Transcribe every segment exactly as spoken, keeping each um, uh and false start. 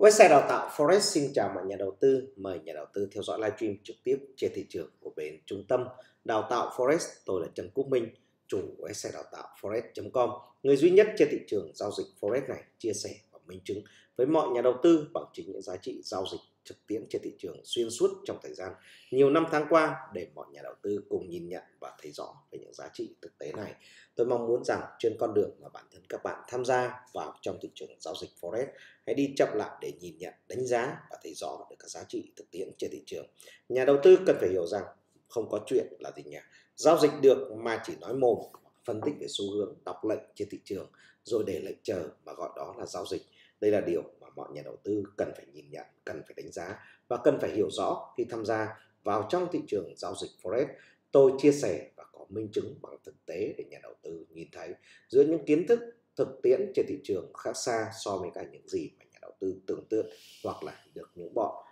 Website đào tạo Forex xin chào mọi nhà đầu tư. Mời nhà đầu tư theo dõi livestream trực tiếp trên thị trường của bên trung tâm đào tạo Forex. Tôi là Trần Quốc Minh, chủ website đào tạo forex chấm com, người duy nhất trên thị trường giao dịch Forex này chia sẻ và minh chứng với mọi nhà đầu tư bằng chính những giá trị giao dịch thực tiễn trên thị trường xuyên suốt trong thời gian nhiều năm tháng qua, để mọi nhà đầu tư cùng nhìn nhận và thấy rõ về những giá trị thực tế này. Tôi mong muốn rằng trên con đường mà bản thân các bạn tham gia vào trong thị trường giao dịch Forex, hãy đi chậm lại để nhìn nhận, đánh giá và thấy rõ được các giá trị thực tiễn trên thị trường. Nhà đầu tư cần phải hiểu rằng không có chuyện là gì nhỉ? Giao dịch được mà chỉ nói mồm, phân tích về xu hướng, đọc lệnh trên thị trường rồi để lệnh chờ mà gọi đó là giao dịch. Đây là điều mà mọi nhà đầu tư cần phải nhìn nhận, cần phải đánh giá và cần phải hiểu rõ khi tham gia vào trong thị trường giao dịch Forex. Tôi chia sẻ và có minh chứng bằng thực tế để nhà đầu tư nhìn thấy giữa những kiến thức thực tiễn trên thị trường khác xa so với cả những gì mà nhà đầu tư tưởng tượng hoặc là được những bọn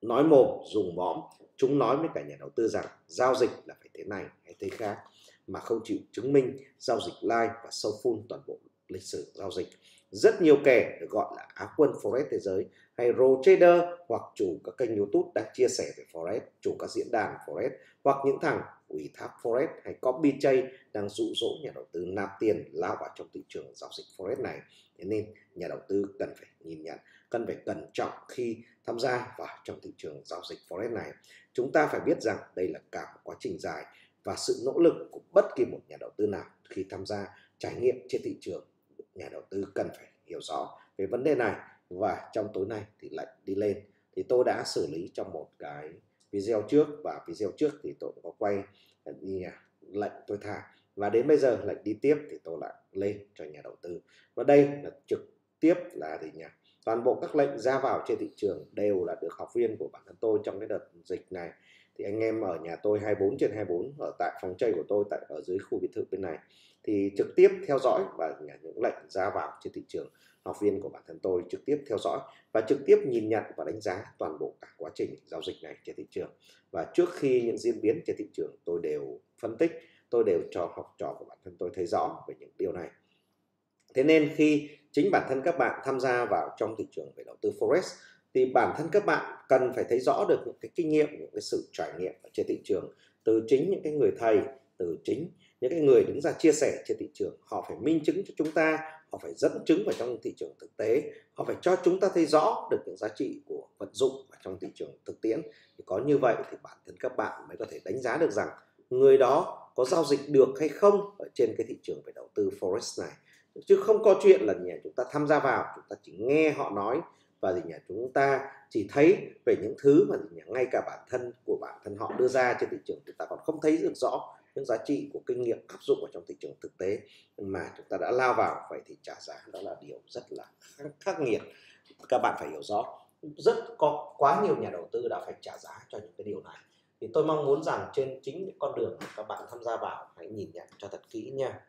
nói mồm, dùng mõm. Chúng nói với cả nhà đầu tư rằng giao dịch là phải thế này hay thế khác mà không chịu chứng minh giao dịch live và sâu full toàn bộ lịch sử giao dịch. Rất nhiều kẻ được gọi là á quân Forex thế giới hay rô trader hoặc chủ các kênh YouTube đang chia sẻ về Forex, chủ các diễn đàn Forex hoặc những thằng ủy thác Forex hay copy trade đang dụ dỗ nhà đầu tư nạp tiền lao vào trong thị trường giao dịch Forex này. Thế nên nhà đầu tư cần phải nhìn nhận, cần phải cẩn trọng khi tham gia vào trong thị trường giao dịch Forex này. Chúng ta phải biết rằng đây là cả một quá trình dài và sự nỗ lực của bất kỳ một nhà đầu tư nào khi tham gia trải nghiệm trên thị trường. Nhà đầu tư cần phải hiểu rõ về vấn đề này, và trong tối nay thì lệnh đi lên thì tôi đã xử lý trong một cái video trước, và video trước thì tôi cũng có quay lệnh tôi thả, và đến bây giờ lệnh đi tiếp thì tôi lại lên cho nhà đầu tư. Và đây là trực tiếp là gì nhỉ? Toàn bộ các lệnh ra vào trên thị trường đều là được học viên của bản thân tôi trong cái đợt dịch này. Thì anh em ở nhà tôi hai mươi bốn trên hai mươi bốn ở tại phòng chơi của tôi tại ở dưới khu biệt thự bên này thì trực tiếp theo dõi và những lệnh ra vào trên thị trường, học viên của bản thân tôi trực tiếp theo dõi và trực tiếp nhìn nhận và đánh giá toàn bộ cả quá trình giao dịch này trên thị trường. Và trước khi những diễn biến trên thị trường tôi đều phân tích, tôi đều cho học trò của bản thân tôi thấy rõ về những điều này. Thế nên khi chính bản thân các bạn tham gia vào trong thị trường về đầu tư Forex thì bản thân các bạn cần phải thấy rõ được những cái kinh nghiệm, những cái sự trải nghiệm ở trên thị trường từ chính những cái người thầy, từ chính những cái người đứng ra chia sẻ trên thị trường. Họ phải minh chứng cho chúng ta, họ phải dẫn chứng vào trong thị trường thực tế, họ phải cho chúng ta thấy rõ được những giá trị của vận dụng vào trong thị trường thực tiễn. Thì có như vậy thì bản thân các bạn mới có thể đánh giá được rằng người đó có giao dịch được hay không ở trên cái thị trường về đầu tư Forex này. Chứ không có chuyện là nhà chúng ta tham gia vào, chúng ta chỉ nghe họ nói và thì nhà chúng ta chỉ thấy về những thứ mà nhà, ngay cả bản thân của bản thân họ đưa ra trên thị trường chúng ta còn không thấy được rõ những giá trị của kinh nghiệm áp dụng vào trong thị trường thực tế mà chúng ta đã lao vào. Vậy thì trả giá đó là điều rất là khắc nghiệt. Các bạn phải hiểu rõ rất có quá nhiều nhà đầu tư đã phải trả giá cho những cái điều này. Thì tôi mong muốn rằng trên chính những con đường mà các bạn tham gia vào hãy nhìn nhận cho thật kỹ nha.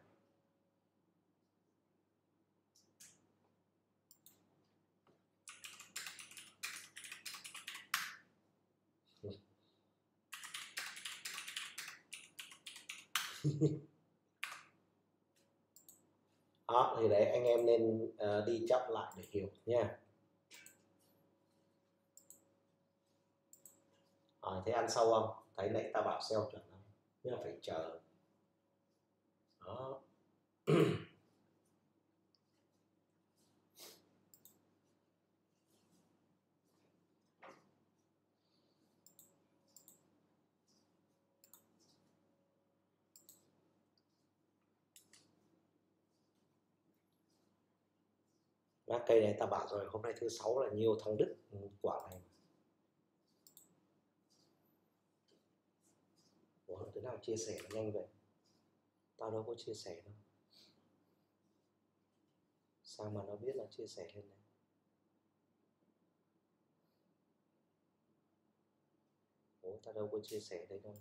Đó, thì đấy anh em nên uh, đi chậm lại để hiểu nha. À, thấy ăn sâu không? Thấy nãy ta bảo sell chuẩn không? Nhưng phải chờ. Đó. Các cây này ta bảo rồi, hôm nay thứ sáu là nhiều thằng Đức quả này. Ủa, thế nào chia sẻ nó nhanh vậy? Tao đâu có chia sẻ đâu. Sao mà nó biết là chia sẻ lên này? Ủa, tao đâu có chia sẻ đây đâu.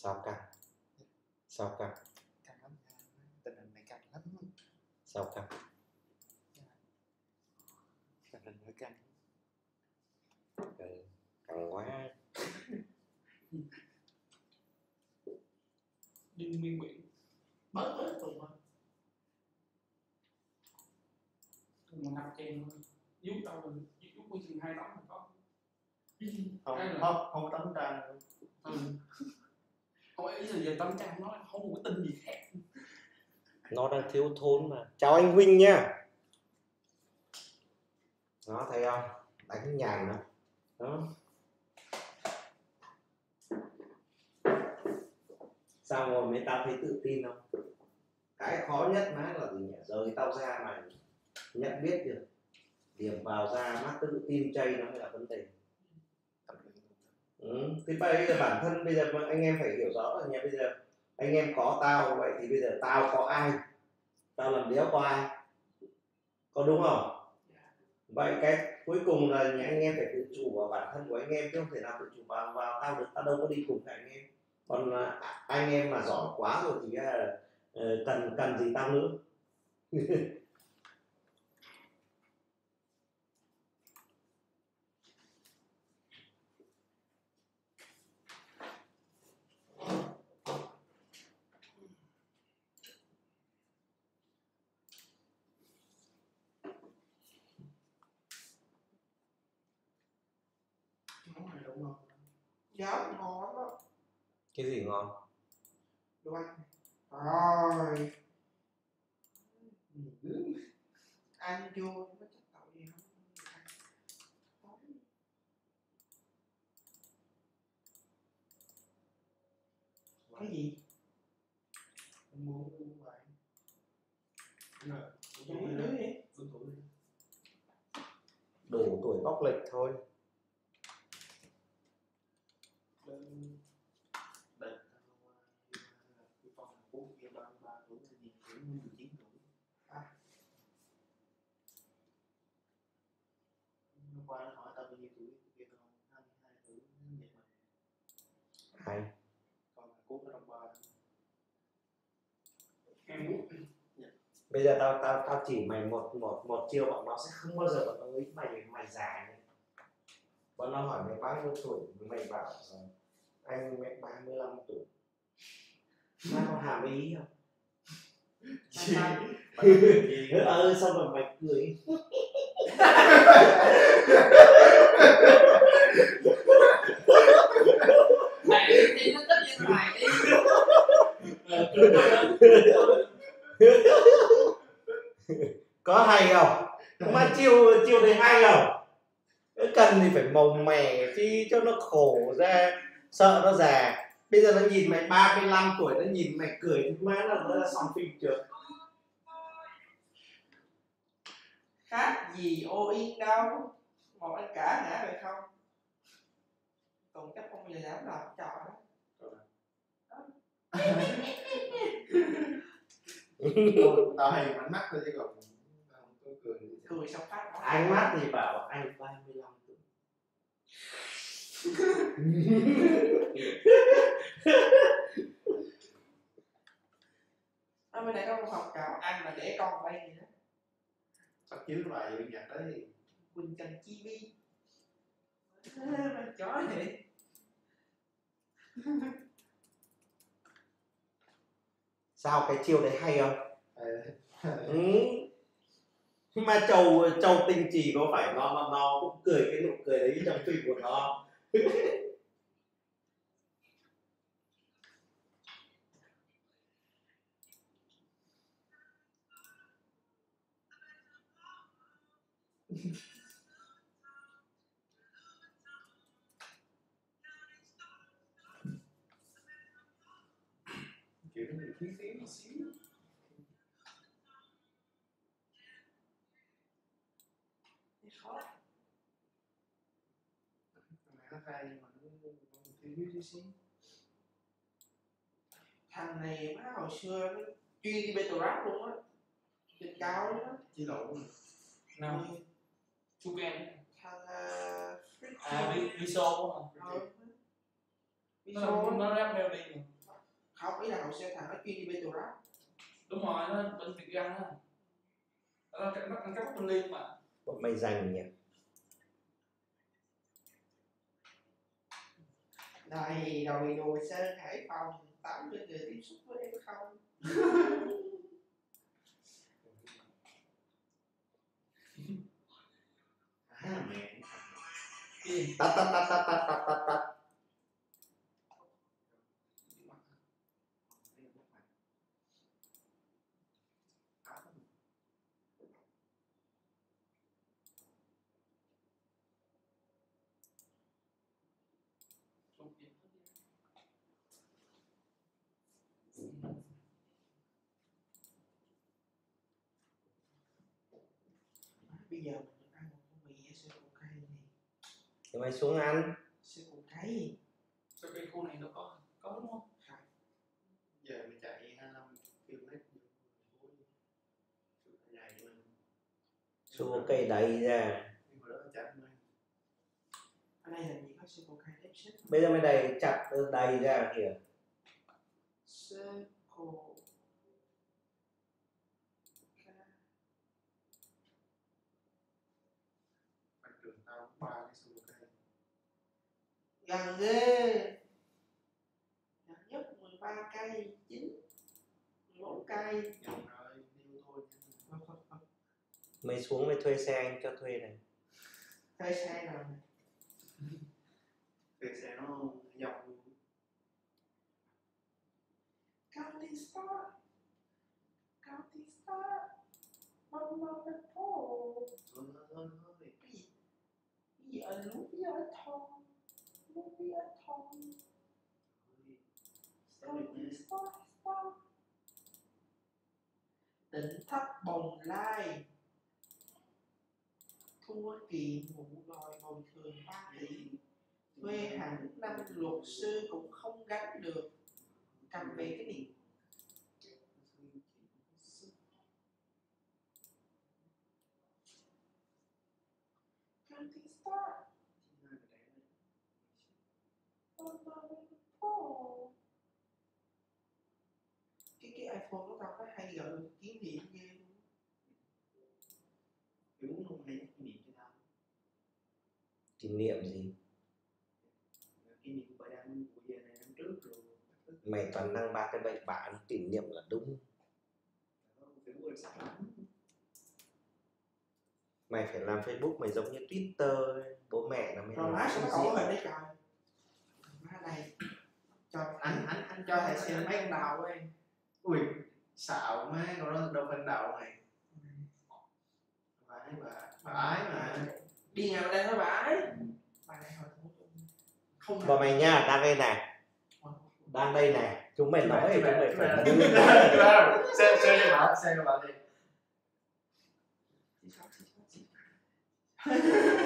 Sao căng? Sao căng? Căng lắm, tình hình này căng lắm. Sao căng? Tình hình hơi căng. Căng quá. Đinh Nguyên Nguyễn mới tới tuần mà tuần nằm kèm dưới tàu mình dưới quy trình hai tấm mình có không là... không không tấm trang ừ. Không ấy giờ, giờ tấm trang nó không có tin gì khác, nó đang thiếu thốn mà. Chào anh Huynh nha, nó thấy không, đánh nhàn nữa đó. Sao ngồi mấy tao thấy tự tin không? Cái khó nhất má là gì nhỉ? Rời tao ra mà nhận biết được điểm vào ra má tự tin chay nó mới là vấn đề. Ừ. Thế bây giờ bản thân bây giờ anh em phải hiểu rõ là nhỉ, bây giờ anh em có tao vậy thì bây giờ tao có ai? Tao làm đéo có ai? Có đúng không? Vậy cái cuối cùng là nhỉ, anh em phải tự chủ vào bản thân của anh em chứ không thể nào tự chủ vào vào tao được, tao đâu có đi cùng cả anh em. Còn anh em mà giỏi quá rồi thì là cần cần gì tao nữa. Món này đúng không? Dạ, ngon lắm. Cái gì ngon? Đồ ăn. Rồi. Ăn vô nó chắc tạo gì không? Cái gì? Em mua uống vậy. Rồi, đủ tuổi bóc lệch thôi. Hai. Bây giờ tao tao tao chỉ mày một một một chiêu, bọn nó sẽ không bao giờ bọn nó nghĩ mày mày già nữa. Bọn nó hỏi mày bao nhiêu tuổi, mày bảo anh mẹ ba mươi lăm tuổi. Nó có hàm ý không? Ờ xong rồi mày cười. Mày đi nó tất nhiên mày đi. Có hay không? Mà chiêu chiêu này hay không? Cần thì phải màu mè chứ cho nó khổ ra, sợ nó già. Bây giờ nó nhìn mày ba mươi lăm tuổi, nó nhìn mày cười thì má nó nó là xong phim chưa? Khác gì ô yên đâu, một anh cả ngã về không? Tùng chắc không bao giờ dám làm trò đó. Tao hay ánh mắt thôi chứ còn tôi cười. Cười xong phát. Ánh mắt thì bảo anh ba mươi lăm tuổi. Ở bên này có một học cào ăn mà để con bay gì đó. Sắp chiếu lại bây giờ tới Quỳnh Trang ti vi. Con chó này. Sao cái chiêu đấy hay không? Ừ. Mà trầu trầu tinh trì có phải nó nó nó cũng cười cái nụ cười đấy trong phim của nó. Kiểu nó bị phí phí một xíu. Khó. Nó hay nhưng mà nó phí phí tí xíu. Thằng này má hồi xưa nó chuyên đi bê tù rác luôn á. Trên cao đó. Chỉ lộ luôn. Nào Chu Ken thằng à Viso không? Viso nó rap melody. Không, ý là hồi xưa thằng nó chuyên đi bê tù rác. Đúng rồi, nó bên Việt Găng á. Nó cắt bắt cắt bên Liên mà. Bọn mày dành nhỉ. Này, đồi đồi sơn Hải Phòng, tám mươi người tiếp xúc với em không? À, mẹ. Tắt tắt tắt tắt tắt tắt tắt tắt. Bây giờ mình ăn một cái mì sẽ củ cay này. Thì mày xuống ăn. Sẽ củ cay. Sao cái khu này nó có có đúng không? Không. Giờ mình chạy hai mươi lăm ki lô mét. Xua cây đầy ra. Ở đây làm gì có sơ củ cay đẹp xếp. Bây giờ mày đầy chặt đầy ra kìa. Sơ củ ba cái sơ củ cay gần ghê, gần nhất mười ba cây chín mười bốn cây. Gần rồi, điêu thôi. Mày xuống mày thuê xe anh cho thuê này. Thuê xe nào này? Thuê xe nó dọc luôn. Cautista, Cautista, mong mong mệt phố. Thôi thôi thôi thôi. Cái gì? Cái gì ở lúc bây giờ ở thôn? Lúc bây giờ ở thôn. Cautista, Cautista. Tỉnh Thất Bồng Lai. Thua kỳ ngủ đòi bồi thường ba tỷ. Thuê hàng năm luật sư cũng không gánh được. Cầm về cái gì? Cái cái iPhone của tao có hay gọi là kỷ niệm ghê luôn. Mày muốn không hay nhắc kỷ niệm cho tao? Kỷ niệm gì? Kỷ niệm của đang của giờ này năm trước rồi. Mày toàn năng ba cái bậy bạ, kỷ niệm là đúng. Mày phải làm Facebook, mày giống như Twitter, bố mẹ là mày làm. Má sẽ có hình đấy trời. Má này, cho anh anh anh cho thầy xem mấy con đầu ấy. Ui, xạo má, còn nó đâu phải đầu này. Bãi mà, bãi mà. Đi ngang đây nó bãi. Bãi này hồi không. Còn mày nha, đang đây nè. Đang đây nè, chúng mày nói thì chúng mày phải đứng lên. Xem xem cho bạn, xem cho bạn đi.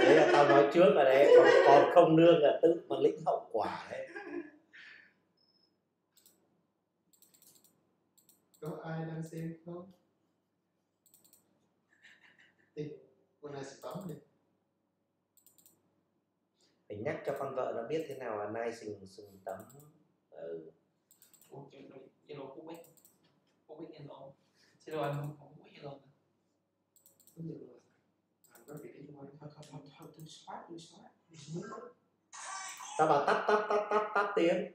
Đấy là tao nói trước rồi đấy, còn, còn không nương là tự mà lĩnh hậu quả đấy. Có ai đang xem không? Đi, con này sẽ tóm đi. Phải nhắc cho con vợ nó biết thế nào là nai sừng sừng tấm. Ừ. Ủa, cái đồ, cái đồ cú bích. Cú bích yên lộn. Chứ đồ anh không có cú bích yên lộn. Đúng rồi. Tao bảo tắt tắt tắt tắt tắt tiếng.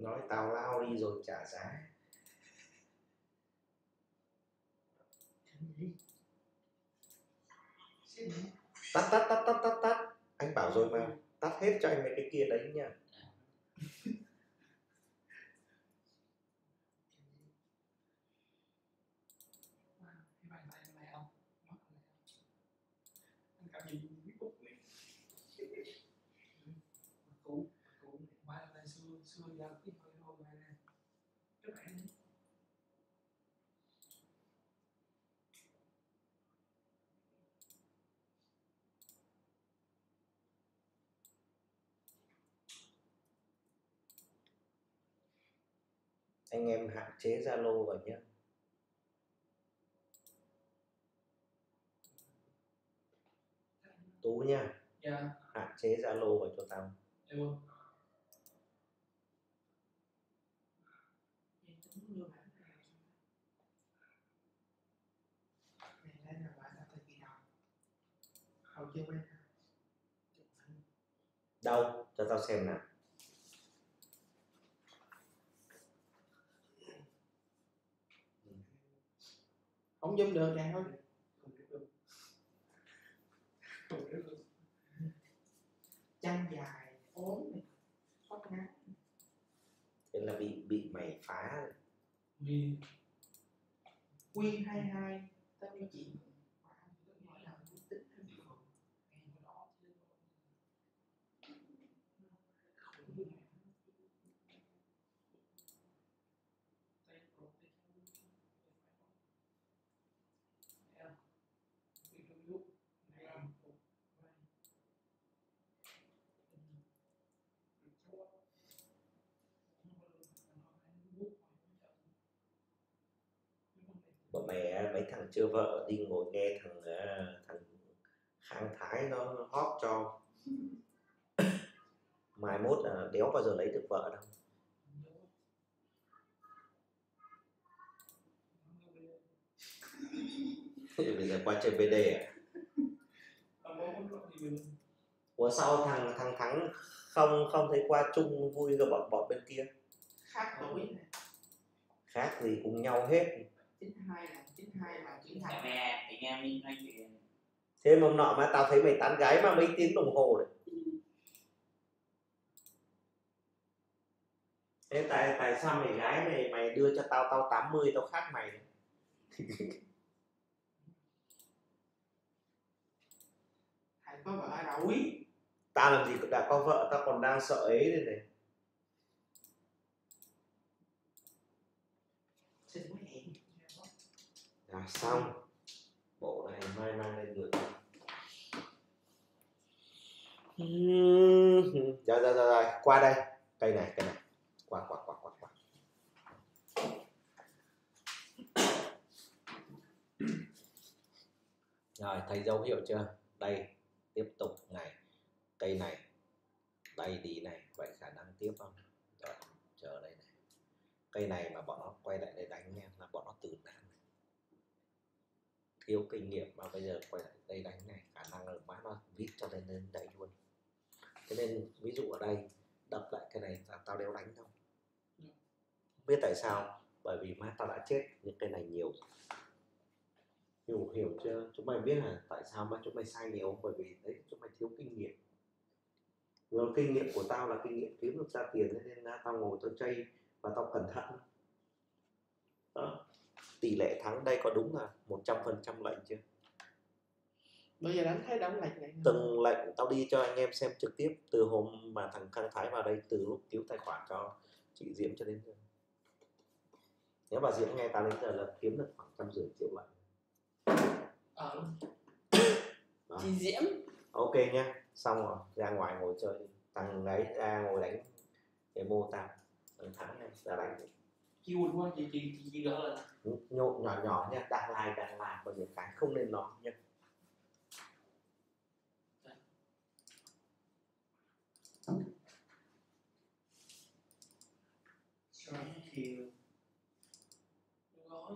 Nói tao lao đi rồi trả giá. Tắt tắt tắt tắt tắt tắt. Anh bảo rồi mà. Tắt hết cho anh mấy cái kia đấy nha. xôi giờ cái hội hồ này nè, các bạn anh em hạn chế Zalo vào nhé. Tú nha. Yeah. Hạn chế Zalo vào cho tao. Em đâu cho tao xem nào. Không zoom được nè thôi. Chân dài, ốm này, khó ngán. Thế là bị bị mày phá. Quy Q hai hai tao đi chỉ. Mẹ mấy thằng chưa vợ đi ngồi nghe thằng thằng Khang Thái nó hót cho mai mốt là đéo bao giờ lấy được vợ đâu. Bây giờ qua chơi bê đê à? Ủa sao thằng thằng Thắng không không thấy qua chung vui rồi bọn bọn bên kia? Khác tuổi. Khác gì cùng nhau hết. chín hai là chín hai là chín hai. Mẹ, anh em mình nói chuyện. Thế mà hôm nọ mà tao thấy mày tán gái mà mấy tiếng đồng hồ đấy. Thế tại tại sao mày gái này mày đưa cho tao tao tám mươi tao khác mày. Hãy có vợ nào quý. Tao làm gì cũng đã có vợ, tao còn đang sợ ấy đây này. À, xong bộ này mai mang lên người. Rồi rồi rồi qua đây cây này cây này qua qua qua qua qua. Rồi thấy dấu hiệu chưa? Đây tiếp tục này, cây này đây đi này, vậy khả năng tiếp không? Rồi, chờ đây này, cây này mà bọn nó quay lại để đánh nha là bọn nó từ đàn. Thiếu kinh nghiệm mà bây giờ quay lại đây đánh này, khả năng là má nó viết cho lên lên đây luôn. Thế nên ví dụ ở đây đập lại cái này là tao đéo đánh đâu. Biết tại sao? Bởi vì má tao đã chết những cái này nhiều. Hiểu hiểu chưa? Chúng mày biết là tại sao mà chúng mày sai nhiều? Bởi vì đấy chúng mày thiếu kinh nghiệm. Rồi kinh nghiệm của tao là kinh nghiệm kiếm được ra tiền, nên là tao ngồi tao chơi và tao cẩn thận. Đó. Tỷ lệ thắng đây có đúng là một trăm phần trăm lệnh chưa? Bây giờ đánh thấy đóng lệnh này. Từng lệnh tao đi cho anh em xem trực tiếp từ hôm mà thằng Khang Thái vào đây, từ lúc cứu tài khoản cho chị Diễm cho đến giờ. Nếu bà Diễm nghe tao đến giờ là kiếm được khoảng trăm rưỡi triệu lệnh. Ờ. Chị Diễm. Ok nha, xong rồi ra ngoài ngồi chơi, thằng ấy ra ngồi đánh để mô tao, thằng Thắng này ra đánh. Chị Quỳnh quá, chị chị chị gỡ lên. Nhộn nhỏ nhỏ nha, đang like đang làm và những cái không nên nói nha. Rồi thì gói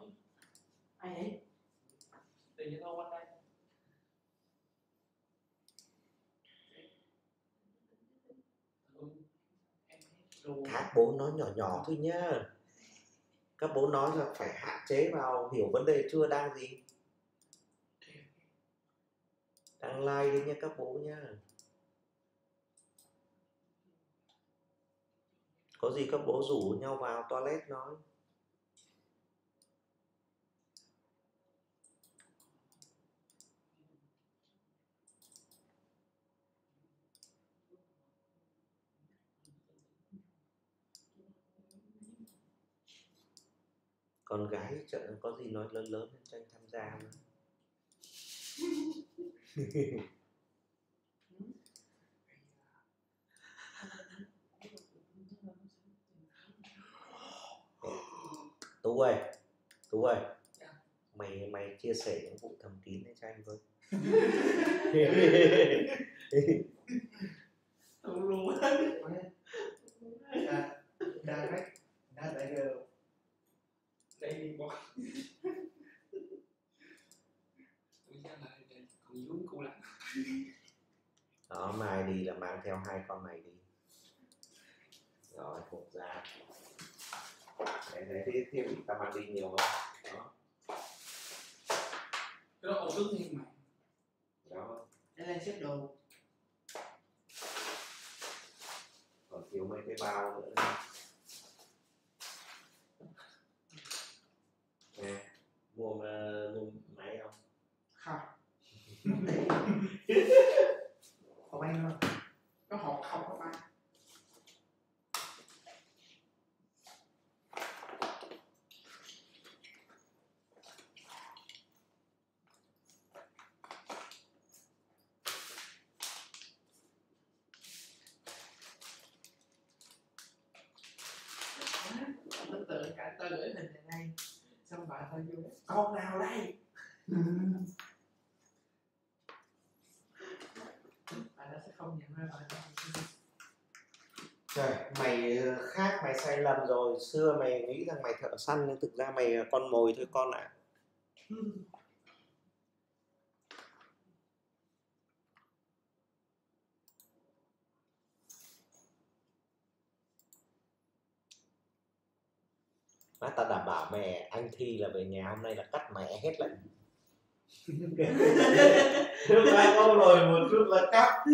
ai đấy? Để cho tao quanh đây. Các bố nói nhỏ nhỏ thôi nhá. Các bố nói là phải hạn chế vào, hiểu vấn đề chưa? Đang gì? Đang like đi nha các bố nha. Có gì các bố rủ nhau vào toilet nói. Con gái chẳng có gì nói lớn lớn cho anh tham gia mà. Tú ơi, Tú ơi, mày mày chia sẻ những vụ thầm kín này cho anh thôi. Đó, mai đi là mang theo hai con này đi. Rồi, thuộc ra. Đấy, đấy, thêm thì ta mang đi nhiều hơn. Đó. Cái đó ổ thức thêm mà. Đó. Để lên xếp đồ. Còn thiếu mấy cái bao nữa. Nè, mua, uh, mua máy không? Không. Hộp anh thôi. Nó hộp không hộp anh. Tôi tưởng cả tôi gửi hình này ngay. Xong bà thôi vô. Con nào đây? Trời, mày khác, mày sai lầm rồi. Xưa mày nghĩ rằng mày thợ săn nhưng thực ra mày con mồi thôi con ạ. À. Má ta đảm bảo mẹ anh Thi là về nhà hôm nay là cắt mẹ hết lạnh. Trước đó có rồi một chút là cắt.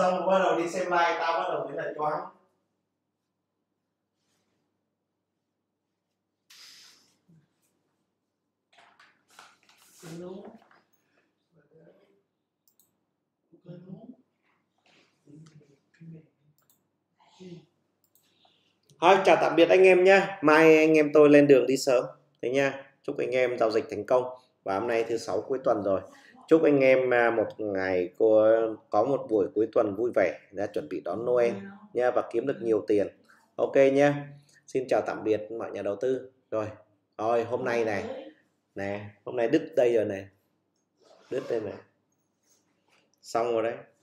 Xong bắt đầu đi xem live, tao bắt đầu mới lại toán. Thôi chào tạm biệt anh em nhé. Mai anh em tôi lên đường đi sớm. Thế nha. Chúc anh em giao dịch thành công. Và hôm nay thứ sáu cuối tuần rồi. Chúc anh em một ngày cô có một buổi cuối tuần vui vẻ để chuẩn bị đón Noel nha và kiếm được nhiều tiền. Ok nha. Xin chào tạm biệt mọi nhà đầu tư. Rồi. Rồi hôm nay này. Nè, hôm nay đứt đây rồi này. Đứt đây này. Xong rồi đấy.